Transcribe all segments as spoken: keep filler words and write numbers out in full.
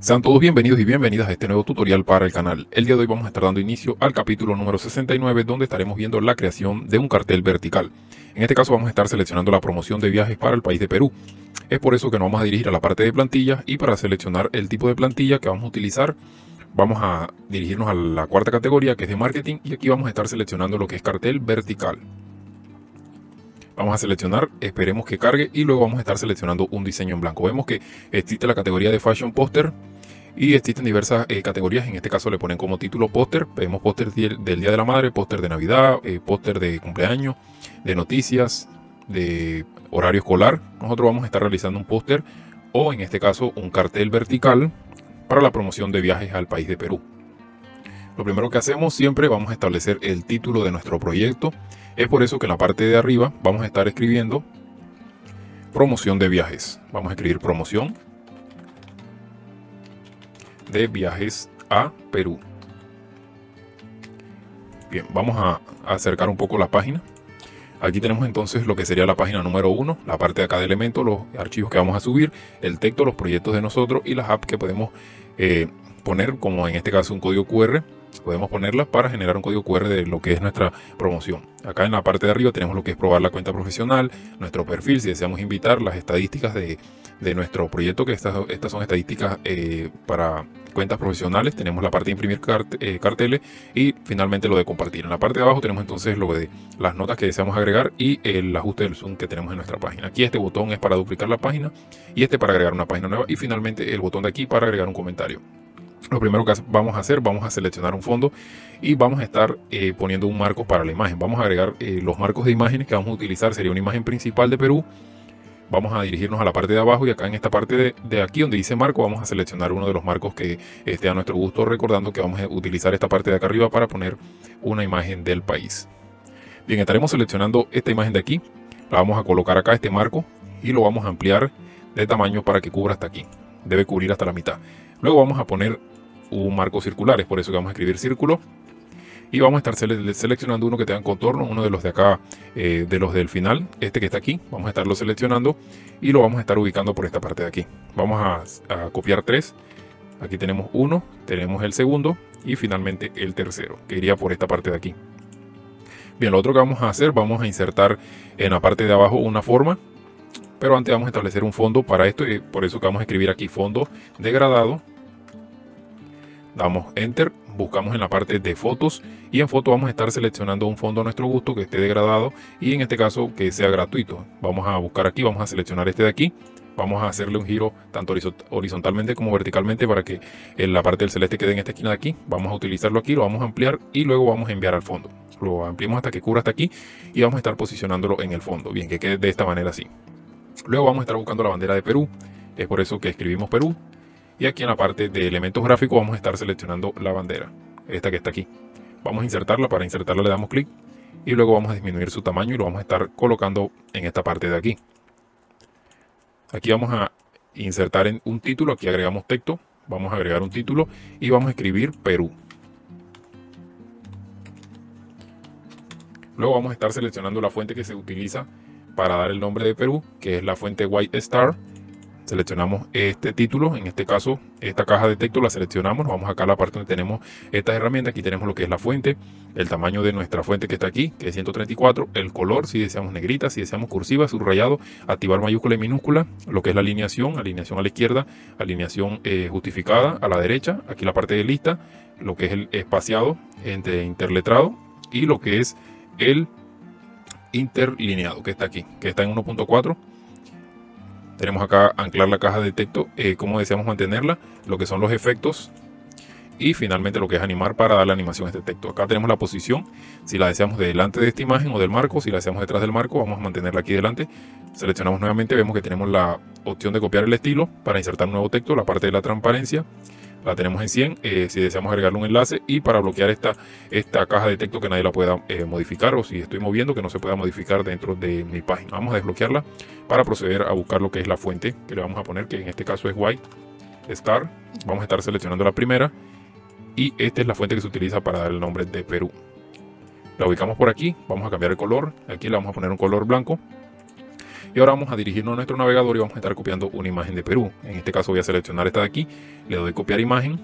Sean todos bienvenidos y bienvenidas a este nuevo tutorial para el canal. El día de hoy vamos a estar dando inicio al capítulo número sesenta y nueve, donde estaremos viendo la creación de un cartel vertical. En este caso vamos a estar seleccionando la promoción de viajes para el país de Perú. Es por eso que nos vamos a dirigir a la parte de plantillas, y para seleccionar el tipo de plantilla que vamos a utilizar vamos a dirigirnos a la cuarta categoría, que es de marketing, y aquí vamos a estar seleccionando lo que es cartel vertical. Vamos a seleccionar, esperemos que cargue y luego vamos a estar seleccionando un diseño en blanco. Vemos que existe la categoría de Fashion Poster y existen diversas eh, categorías. En este caso le ponen como título póster. Vemos póster del Día de la Madre, póster de Navidad, eh, póster de cumpleaños, de noticias, de horario escolar. Nosotros vamos a estar realizando un póster, o en este caso un cartel vertical, para la promoción de viajes al país de Perú. Lo primero que hacemos siempre vamos a establecer el título de nuestro proyecto. Es por eso que en la parte de arriba vamos a estar escribiendo promoción de viajes. Vamos a escribir promoción de viajes a Perú. Bien, vamos a acercar un poco la página. Aquí tenemos entonces lo que sería la página número uno, la parte de acá de elementos, los archivos que vamos a subir, el texto, los proyectos de nosotros y las apps que podemos eh, poner, como en este caso un código cu erre. Podemos ponerlas para generar un código cu erre de lo que es nuestra promoción. Acá en la parte de arriba tenemos lo que es probar la cuenta profesional, nuestro perfil, si deseamos invitar, las estadísticas de, de nuestro proyecto, que estas, estas son estadísticas eh, para cuentas profesionales. Tenemos la parte de imprimir cart eh, carteles y finalmente lo de compartir. En la parte de abajo tenemos entonces lo de las notas que deseamos agregar y el ajuste del zoom que tenemos en nuestra página. Aquí este botón es para duplicar la página y este para agregar una página nueva, y finalmente el botón de aquí para agregar un comentario. Lo primero que vamos a hacer, vamos a seleccionar un fondo y vamos a estar eh, poniendo un marco para la imagen. Vamos a agregar eh, los marcos de imágenes que vamos a utilizar. Sería una imagen principal de Perú. Vamos a dirigirnos a la parte de abajo, y acá en esta parte de, de aquí donde dice marco vamos a seleccionar uno de los marcos que esté a nuestro gusto, recordando que vamos a utilizar esta parte de acá arriba para poner una imagen del país. Bien, estaremos seleccionando esta imagen de aquí. La vamos a colocar acá, este marco, y lo vamos a ampliar de tamaño para que cubra hasta aquí. Debe cubrir hasta la mitad. Luego vamos a poner un marco circular, es por eso que vamos a escribir círculo, y vamos a estar sele seleccionando uno que tenga contorno, uno de los de acá, eh, de los del final, este que está aquí. Vamos a estarlo seleccionando y lo vamos a estar ubicando por esta parte de aquí. Vamos a, a copiar tres. Aquí tenemos uno, tenemos el segundo y finalmente el tercero, que iría por esta parte de aquí. Bien, lo otro que vamos a hacer, vamos a insertar en la parte de abajo una forma, pero antes vamos a establecer un fondo para esto, y por eso que vamos a escribir aquí fondo degradado. Damos enter, buscamos en la parte de fotos, y en foto vamos a estar seleccionando un fondo a nuestro gusto que esté degradado, y en este caso que sea gratuito. Vamos a buscar aquí, vamos a seleccionar este de aquí, vamos a hacerle un giro tanto horizontalmente como verticalmente para que en la parte del celeste quede en esta esquina de aquí. Vamos a utilizarlo aquí, lo vamos a ampliar y luego vamos a enviar al fondo. Lo ampliamos hasta que cubra hasta aquí y vamos a estar posicionándolo en el fondo. Bien, que quede de esta manera así. Luego vamos a estar buscando la bandera de Perú, es por eso que escribimos Perú. Y aquí en la parte de elementos gráficos vamos a estar seleccionando la bandera, esta que está aquí. Vamos a insertarla, para insertarla le damos clic y luego vamos a disminuir su tamaño y lo vamos a estar colocando en esta parte de aquí. Aquí vamos a insertar en un título, aquí agregamos texto, vamos a agregar un título y vamos a escribir Perú. Luego vamos a estar seleccionando la fuente que se utiliza para dar el nombre de Perú, que es la fuente White Star. Seleccionamos este título, en este caso esta caja de texto la seleccionamos, nos vamos acá a la parte donde tenemos estas herramientas. Aquí tenemos lo que es la fuente, el tamaño de nuestra fuente que está aquí, que es ciento treinta y cuatro, el color, si deseamos negrita, si deseamos cursiva, subrayado, activar mayúscula y minúscula, lo que es la alineación, alineación a la izquierda, alineación eh, justificada a la derecha, aquí la parte de lista, lo que es el espaciado entre interletrado y lo que es el interlineado que está aquí, que está en uno punto cuatro. Tenemos acá anclar la caja de texto, eh, como deseamos mantenerla, lo que son los efectos y finalmente lo que es animar para darle animación a este texto. Acá tenemos la posición, si la deseamos de delante de esta imagen o del marco, si la deseamos detrás del marco, vamos a mantenerla aquí delante. Seleccionamos nuevamente, vemos que tenemos la opción de copiar el estilo para insertar un nuevo texto, la parte de la transparencia. La tenemos en cien, eh, si deseamos agregarle un enlace y para bloquear esta, esta caja de texto que nadie la pueda eh, modificar, o si estoy moviendo que no se pueda modificar dentro de mi página. Vamos a desbloquearla para proceder a buscar lo que es la fuente que le vamos a poner, que en este caso es White Star. Vamos a estar seleccionando la primera y esta es la fuente que se utiliza para dar el nombre de Perú. La ubicamos por aquí, vamos a cambiar el color, aquí le vamos a poner un color blanco. Y ahora vamos a dirigirnos a nuestro navegador y vamos a estar copiando una imagen de Perú. En este caso voy a seleccionar esta de aquí, le doy copiar imagen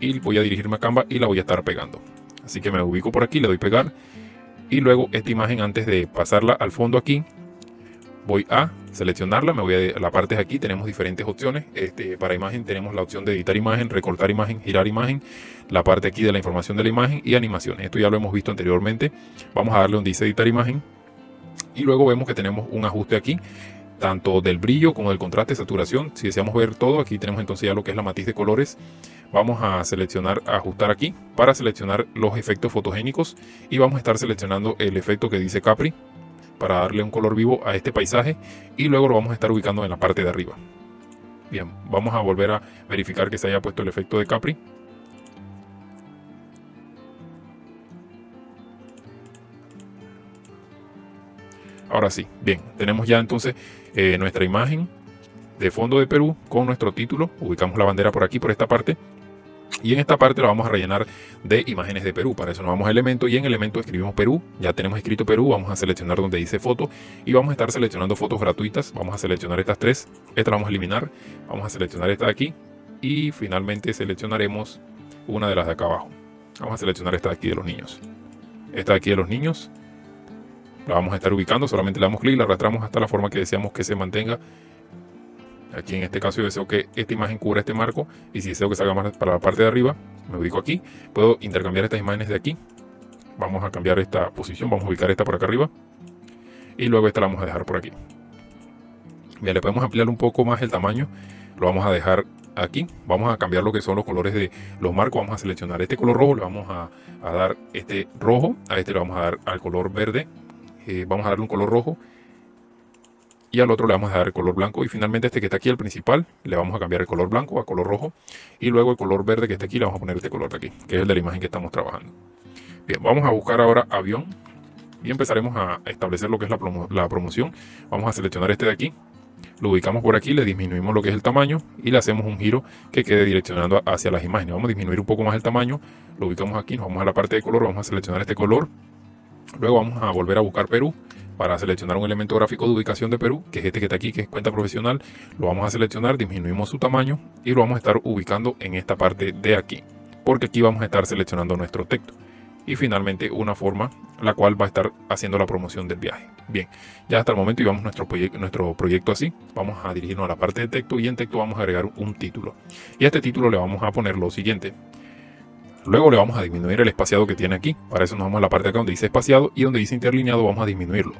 y voy a dirigirme a Canva y la voy a estar pegando. Así que me ubico por aquí, le doy pegar y luego esta imagen, antes de pasarla al fondo aquí, voy a seleccionarla, me voy a la parte de aquí, tenemos diferentes opciones. Este, para imagen tenemos la opción de editar imagen, recortar imagen, girar imagen, la parte aquí de la información de la imagen y animaciones. Esto ya lo hemos visto anteriormente. Vamos a darle donde dice editar imagen y luego vemos que tenemos un ajuste aquí, tanto del brillo como del contraste, saturación. Si deseamos ver todo, aquí tenemos entonces ya lo que es la matiz de colores. Vamos a seleccionar, ajustar aquí para seleccionar los efectos fotogénicos y vamos a estar seleccionando el efecto que dice Capri para darle un color vivo a este paisaje y luego lo vamos a estar ubicando en la parte de arriba. Bien, vamos a volver a verificar que se haya puesto el efecto de Capri. Ahora sí, bien, tenemos ya entonces eh, nuestra imagen de fondo de Perú con nuestro título. Ubicamos la bandera por aquí, por esta parte. Y en esta parte la vamos a rellenar de imágenes de Perú. Para eso nos vamos a elemento y en elemento escribimos Perú. Ya tenemos escrito Perú. Vamos a seleccionar donde dice foto y vamos a estar seleccionando fotos gratuitas. Vamos a seleccionar estas tres. Esta la vamos a eliminar. Vamos a seleccionar esta de aquí y finalmente seleccionaremos una de las de acá abajo. Vamos a seleccionar esta de aquí de los niños. Esta de aquí de los niños. La vamos a estar ubicando. Solamente le damos clic y la arrastramos hasta la forma que deseamos que se mantenga. Aquí en este caso yo deseo que esta imagen cubra este marco y si deseo que salga más para la parte de arriba, me ubico aquí. Puedo intercambiar estas imágenes de aquí. Vamos a cambiar esta posición, vamos a ubicar esta por acá arriba y luego esta la vamos a dejar por aquí. Bien, le podemos ampliar un poco más el tamaño, lo vamos a dejar aquí. Vamos a cambiar lo que son los colores de los marcos, vamos a seleccionar este color rojo, le vamos a, a dar este rojo, a este le vamos a dar al color verde, eh, vamos a darle un color rojo. Y al otro le vamos a dar el color blanco y finalmente este que está aquí, el principal, le vamos a cambiar el color blanco a color rojo. Y luego el color verde que está aquí le vamos a poner este color de aquí, que es el de la imagen que estamos trabajando. Bien, vamos a buscar ahora avión y empezaremos a establecer lo que es la, promo la promoción. Vamos a seleccionar este de aquí, lo ubicamos por aquí, le disminuimos lo que es el tamaño y le hacemos un giro que quede direccionando hacia las imágenes. Vamos a disminuir un poco más el tamaño, lo ubicamos aquí, nos vamos a la parte de color, vamos a seleccionar este color. Luego vamos a volver a buscar Perú para seleccionar un elemento gráfico de ubicación de Perú, que es este que está aquí, que es cuenta profesional. Lo vamos a seleccionar, disminuimos su tamaño y lo vamos a estar ubicando en esta parte de aquí, porque aquí vamos a estar seleccionando nuestro texto. Y finalmente una forma la cual va a estar haciendo la promoción del viaje. Bien, ya hasta el momento llevamos nuestro, proye nuestro proyecto así. Vamos a dirigirnos a la parte de texto y en texto vamos a agregar un título. Y a este título le vamos a poner lo siguiente. Luego le vamos a disminuir el espaciado que tiene aquí. Para eso nos vamos a la parte de acá donde dice espaciado y donde dice interlineado vamos a disminuirlo.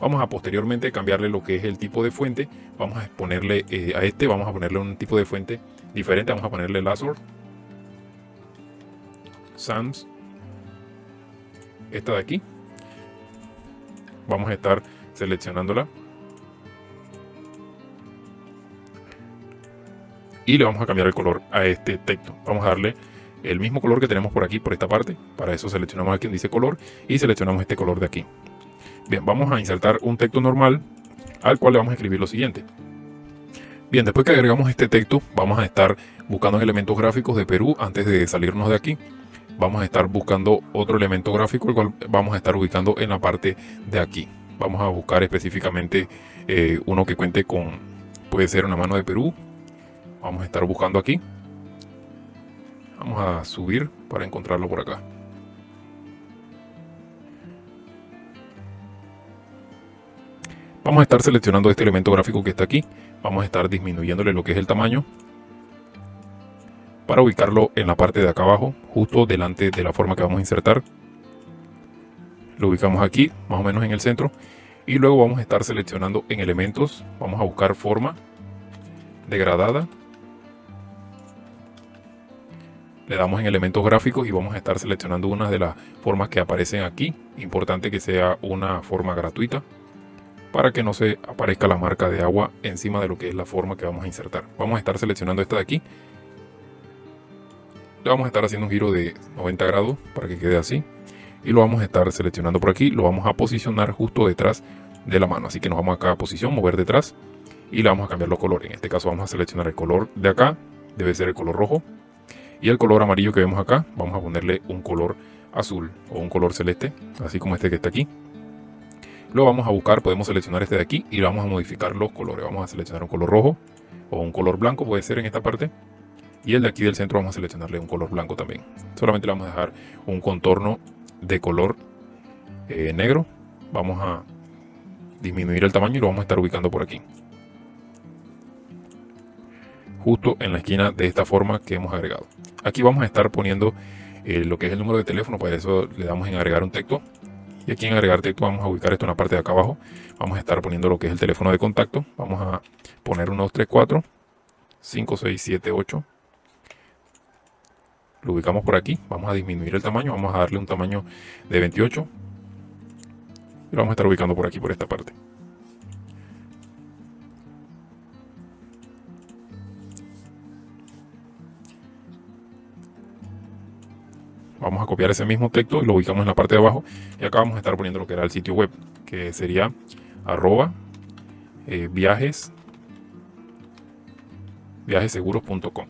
Vamos a posteriormente cambiarle lo que es el tipo de fuente. Vamos a ponerle eh, a este, vamos a ponerle un tipo de fuente diferente. Vamos a ponerle Lazor Sans. Esta de aquí. Vamos a estar seleccionándola. Y le vamos a cambiar el color a este texto. Vamos a darle el mismo color que tenemos por aquí, por esta parte. Para eso seleccionamos aquí donde dice color y seleccionamos este color de aquí. Bien, vamos a insertar un texto normal al cual le vamos a escribir lo siguiente. Bien, después que agregamos este texto, vamos a estar buscando elementos gráficos de Perú antes de salirnos de aquí. Vamos a estar buscando otro elemento gráfico, el cual vamos a estar ubicando en la parte de aquí. Vamos a buscar específicamente eh, uno que cuente con, puede ser una mano de Perú. Vamos a estar buscando aquí. Vamos a subir para encontrarlo por acá. Vamos a estar seleccionando este elemento gráfico que está aquí. Vamos a estar disminuyéndole lo que es el tamaño para ubicarlo en la parte de acá abajo, justo delante de la forma que vamos a insertar. Lo ubicamos aquí, más o menos en el centro. Y luego vamos a estar seleccionando en elementos. Vamos a buscar forma degradada. Le damos en elementos gráficos y vamos a estar seleccionando una de las formas que aparecen aquí. Importante que sea una forma gratuita para que no se aparezca la marca de agua encima de lo que es la forma que vamos a insertar. Vamos a estar seleccionando esta de aquí. Le vamos a estar haciendo un giro de noventa grados para que quede así. Y lo vamos a estar seleccionando por aquí. Lo vamos a posicionar justo detrás de la mano. Así que nos vamos a cada posición, mover detrás y le vamos a cambiar los colores. En este caso vamos a seleccionar el color de acá. Debe ser el color rojo. Y el color amarillo que vemos acá, vamos a ponerle un color azul o un color celeste, así como este que está aquí. lo vamos a buscar, podemos seleccionar este de aquí y vamos a modificar los colores. Vamos a seleccionar un color rojo o un color blanco, puede ser en esta parte. Y el de aquí del centro vamos a seleccionarle un color blanco también. Solamente le vamos a dejar un contorno de color eh, negro. Vamos a disminuir el tamaño y lo vamos a estar ubicando por aquí. Justo en la esquina de esta forma que hemos agregado. Aquí vamos a estar poniendo eh, lo que es el número de teléfono. Para eso le damos en agregar un texto. Y aquí en agregar texto vamos a ubicar esto en la parte de acá abajo. Vamos a estar poniendo lo que es el teléfono de contacto. Vamos a poner uno, dos, tres, cuatro, cinco, seis, siete, ocho. Lo ubicamos por aquí. Vamos a disminuir el tamaño. Vamos a darle un tamaño de veintiocho. Y lo vamos a estar ubicando por aquí, por esta parte. Vamos a copiar ese mismo texto y lo ubicamos en la parte de abajo. Y acá vamos a estar poniendo lo que era el sitio web, que sería arroba eh, viajes, viajeseguros punto com.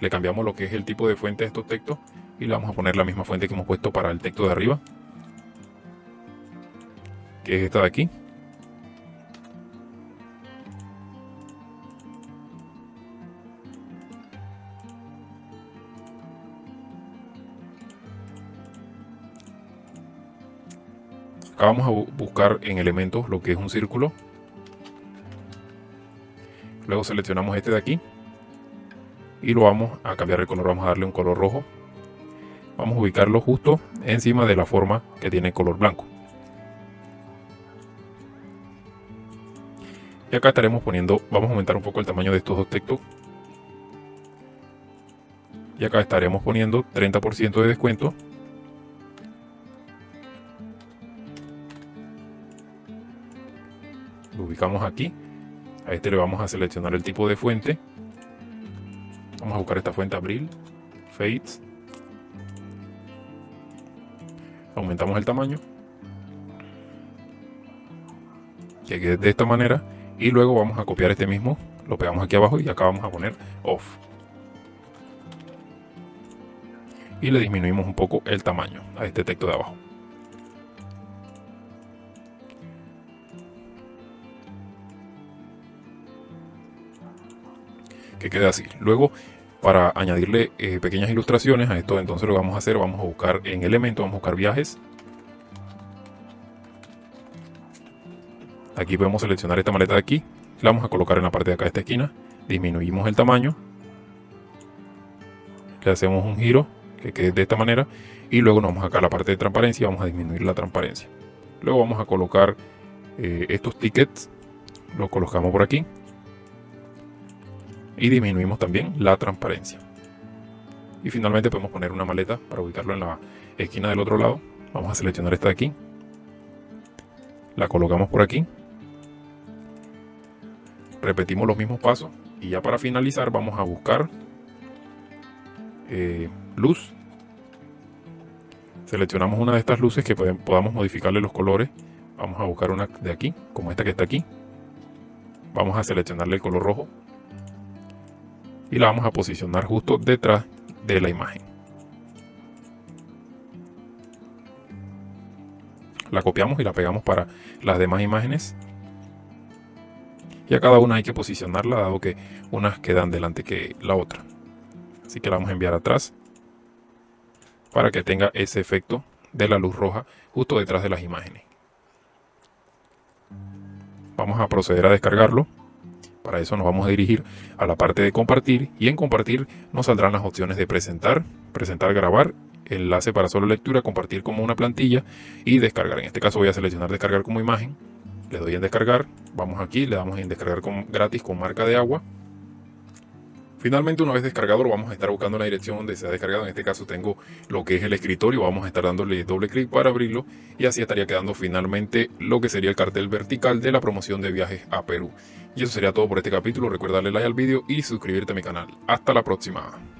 Le cambiamos lo que es el tipo de fuente a estos textos y le vamos a poner la misma fuente que hemos puesto para el texto de arriba, que es esta de aquí. Acá vamos a buscar en elementos lo que es un círculo. Luego seleccionamos este de aquí y lo vamos a cambiar el color. Vamos a darle un color rojo. Vamos a ubicarlo justo encima de la forma que tiene el color blanco. Y acá estaremos poniendo, vamos a aumentar un poco el tamaño de estos dos textos. Y acá estaremos poniendo treinta por ciento de descuento. Lo ubicamos aquí. A este le vamos a seleccionar el tipo de fuente. Vamos a buscar esta fuente Abril Fades. Aumentamos el tamaño, que quede de esta manera. Y luego vamos a copiar este mismo. Lo pegamos aquí abajo y acá vamos a poner off. Y le disminuimos un poco el tamaño a este texto de abajo. Que quede así. Luego, para añadirle eh, pequeñas ilustraciones a esto, entonces lo que vamos a hacer, vamos a buscar en elementos, vamos a buscar viajes. Aquí podemos seleccionar esta maleta de aquí, la vamos a colocar en la parte de acá de esta esquina, disminuimos el tamaño, le hacemos un giro que quede de esta manera y luego nos vamos acá a la parte de transparencia y vamos a disminuir la transparencia. Luego vamos a colocar eh, estos tickets, los colocamos por aquí. Y disminuimos también la transparencia. Y finalmente podemos poner una maleta para ubicarlo en la esquina del otro lado. Vamos a seleccionar esta de aquí. La colocamos por aquí. Repetimos los mismos pasos. Y ya para finalizar vamos a buscar eh, luz. Seleccionamos una de estas luces que pod- podamos modificarle los colores. Vamos a buscar una de aquí, como esta que está aquí. Vamos a seleccionarle el color rojo. Y la vamos a posicionar justo detrás de la imagen. La copiamos y la pegamos para las demás imágenes. Y a cada una hay que posicionarla, dado que unas quedan delante que la otra. Así que la vamos a enviar atrás para que tenga ese efecto de la luz roja justo detrás de las imágenes. Vamos a proceder a descargarlo. Para eso nos vamos a dirigir a la parte de compartir y en compartir nos saldrán las opciones de presentar, presentar, grabar, enlace para solo lectura, compartir como una plantilla y descargar. En este caso voy a seleccionar descargar como imagen, le doy en descargar, vamos aquí, le damos en descargar con, gratis con marca de agua. Finalmente, una vez descargado, lo vamos a estar buscando en la dirección donde se ha descargado. En este caso tengo lo que es el escritorio, vamos a estar dándole doble clic para abrirlo y así estaría quedando finalmente lo que sería el cartel vertical de la promoción de viajes a Perú. Y eso sería todo por este capítulo. Recuerda darle like al vídeo y suscribirte a mi canal. Hasta la próxima.